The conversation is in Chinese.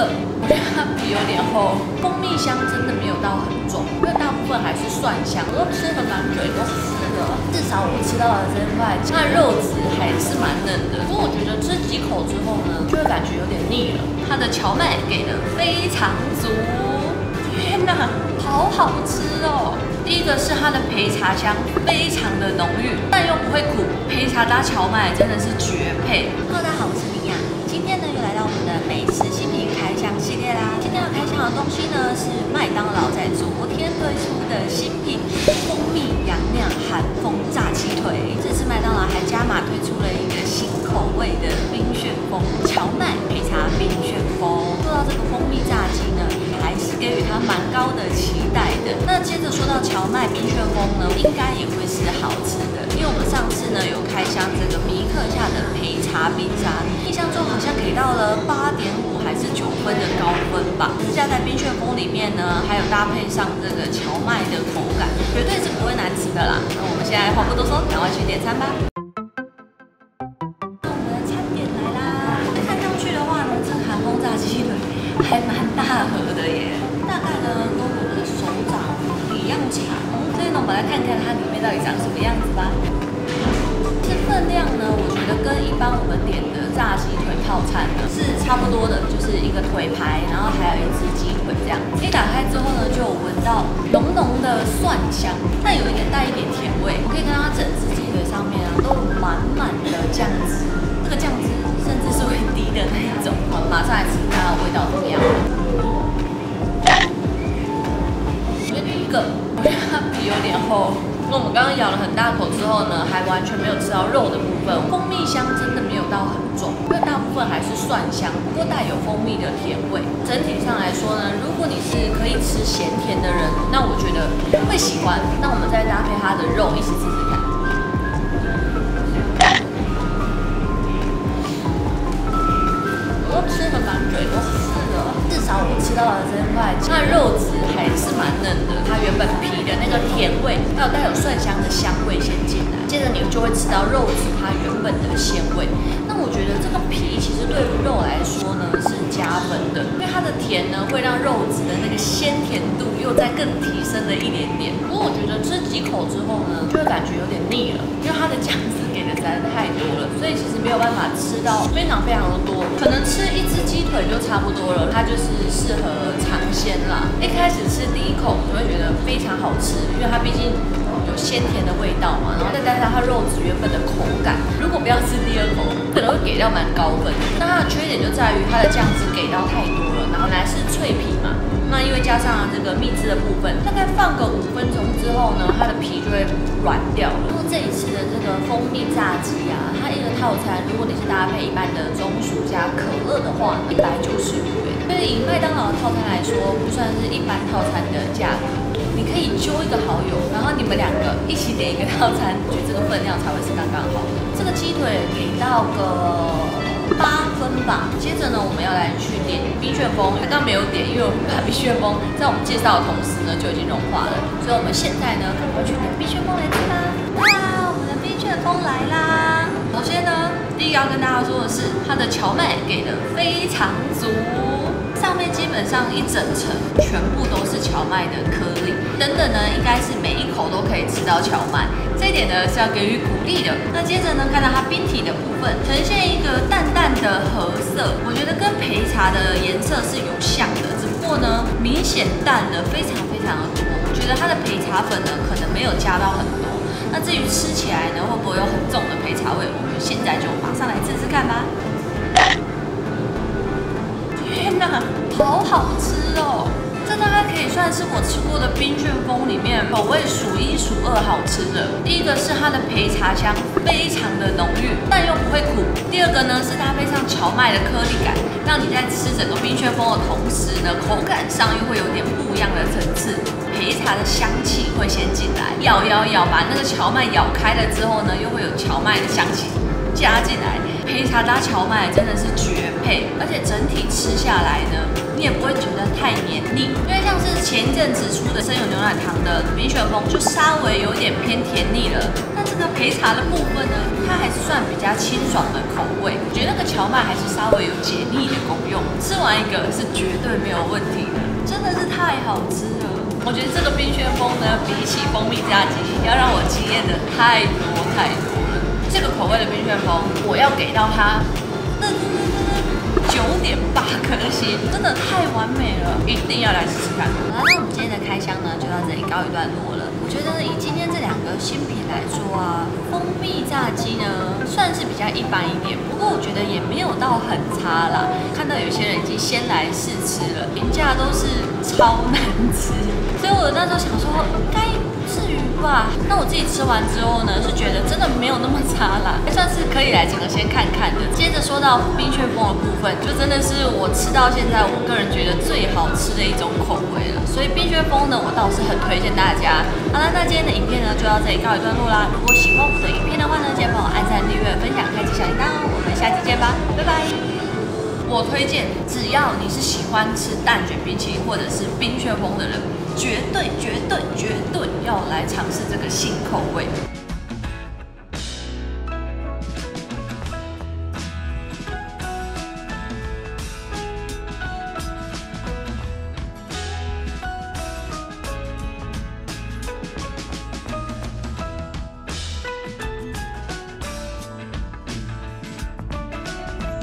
个我觉得它皮有点厚，蜂蜜香真的没有到很重，因为大部分还是蒜香。我都吃了蛮久，也都吃了，至少我吃到了这块，它的肉质还是蛮嫩的。不过我觉得吃几口之后呢，就会感觉有点腻了。它的荞麦给的非常足，天哪，好好吃哦！ 第一个是它的焙茶香非常的浓郁，但又不会苦，焙茶搭荞麦真的是绝配。Hello， 大家好，我是米娅，今天呢又来到我们的美食新品开箱系列啦。今天要开箱的东西呢是麦当劳在昨天推出的新品蜂蜜洋酿韩风炸鸡腿，这次麦当劳还加码推出了一个新口味的冰旋风荞麦焙茶冰旋风。说到这个蜂蜜炸鸡呢，也还是给予它蛮高的期待的。那接着说到荞麦冰旋风呢，应该也会是好吃的，因为我们上次呢有开箱这个米克夏的焙茶冰沙，印象中好像给到了8.5还是9分的高分吧。加在冰旋风里面呢，还有搭配上这个荞麦的口感，绝对是不会难吃的啦。那我们现在话不多说，赶快去点餐吧。 还蛮大盒的耶，大概呢跟我的手掌一样长，所以呢，我们来看看它里面到底长什么样子吧。这份量呢，我觉得跟一般我们点的炸鸡腿套餐呢是差不多的，就是一个腿排，然后还有一只鸡腿这样。一打开之后呢，就有闻到浓浓的蒜香，但有一点带一点甜味。我可以看到它整只鸡腿上面啊都有满满的酱汁，这个酱汁甚至是会滴的那一种。我们马上来吃它的味道。 那我们刚刚咬了很大口之后呢，还完全没有吃到肉的部分。蜂蜜香真的没有到很重，因为大部分还是蒜香，不过带有蜂蜜的甜味。整体上来说呢，如果你是可以吃咸甜的人，那我觉得会喜欢。那我们再搭配它的肉一起试试看。我吃了蛮久，我试了，至少我吃到了这块，它肉质还是蛮嫩的，它原本皮的那个甜味。 还有带有蒜香的香味先进来，接着你就会吃到肉质它原本的鲜味。那我觉得这个皮其实对于肉来说呢是加分的，因为它的甜呢会让肉质的那个鲜甜度又再更提升了一点点。不过我觉得吃几口之后呢，就会感觉有点腻了，因为它的酱汁给的实在太多了，所以其实没有办法吃到非常非常的多。可能吃一只鸡腿就差不多了，它就是适合尝鲜啦。一开始吃第一口你会觉得非常好吃，因为它毕竟 有鲜甜的味道嘛，然后再加上它肉质原本的口感。如果不要吃第二口，可能会给到蛮高分。那它的缺点就在于它的酱汁给到太多了，然后本来是脆皮嘛，那因为加上这个蜜汁的部分，大概放个5分钟之后呢，它的皮就会软掉了。然后这一次的这个蜂蜜炸鸡啊，它一个套餐，如果你是搭配一般的中薯加可乐的话，195元。所以以麦当劳的套餐来说，不算是一般套餐的价格。 你可以揪一个好友，然后你们两个一起点一个套餐，我觉得这个分量才会是刚刚好的。这个鸡腿给到个8分吧。接着呢，我们要来去点冰旋风，刚刚没有点，因为我们把冰旋风在我们介绍的同时呢就已经融化了，所以我们现在呢赶快去点冰旋风来吃啦！哇，我们的冰旋风来啦！首先呢，第一个要跟大家说的是，它的荞麦给的非常足，上面基本上一整层全部都是荞麦的颗粒。 等等呢，应该是每一口都可以吃到荞麦，这一点呢是要给予鼓励的。那接着呢，看到它冰体的部分，呈现一个淡淡的褐色，我觉得跟焙茶的颜色是有像的，只不过呢明显淡了非常非常的多。我觉得它的焙茶粉呢可能没有加到很多。那至于吃起来呢会不会有很重的焙茶味，我们现在就马上来试试看吧。天哪，好好吃哦！ 这大概可以算是我吃过的冰旋风里面口味数一数二好吃的。第一个是它的焙茶香非常的浓郁，但又不会苦。第二个呢是搭配上荞麦的颗粒感，让你在吃整个冰旋风的同时呢，口感上又会有点不一样的层次。焙茶的香气会先进来，咬，把那个荞麦咬开了之后呢，又会有荞麦的香气加进来。焙茶搭荞麦真的是绝配，而且整体吃下来呢， 你也不会觉得太黏腻，因为像是前一阵子出的生有牛奶糖的冰旋风，就稍微有点偏甜腻了。但是个焙茶的部分呢，它还是算比较清爽的口味。我觉得那个荞麦还是稍微有解腻的功用，吃完一个是绝对没有问题的，真的是太好吃了。我觉得这个冰旋风呢，比起蜂蜜炸鸡要让我惊艳的太多太多了。这个口味的冰旋风，我要给到它9.8颗星，真的太完美了，一定要来试试看。好了，那我们今天的开箱呢，就到这里告一段落了。我觉得以今天这两个新品来说啊，蜂蜜炸鸡呢算是比较一般一点，不过我觉得也没有到很差啦。看到有些人已经先来试吃了，评价都是超难吃，所以我那时候想说应该不至于吧。那我自己吃完之后呢，是觉得真的没有那么差啦，还算是可以来整个先看看的。接着说到冰旋风的部分，就真的是我吃到现在我个人觉得最好吃的一种口味了。所以冰旋风呢，我倒是很推荐大家。那今天的影片呢，就到这里告一段落啦。如果喜欢我的影片的话呢，记得帮我按赞、订阅、分享、开启小铃铛哦。我们下期见吧，拜拜！我推荐，只要你是喜欢吃蛋卷冰淇淋或者是冰旋风的人，绝对要来尝试这个新口味。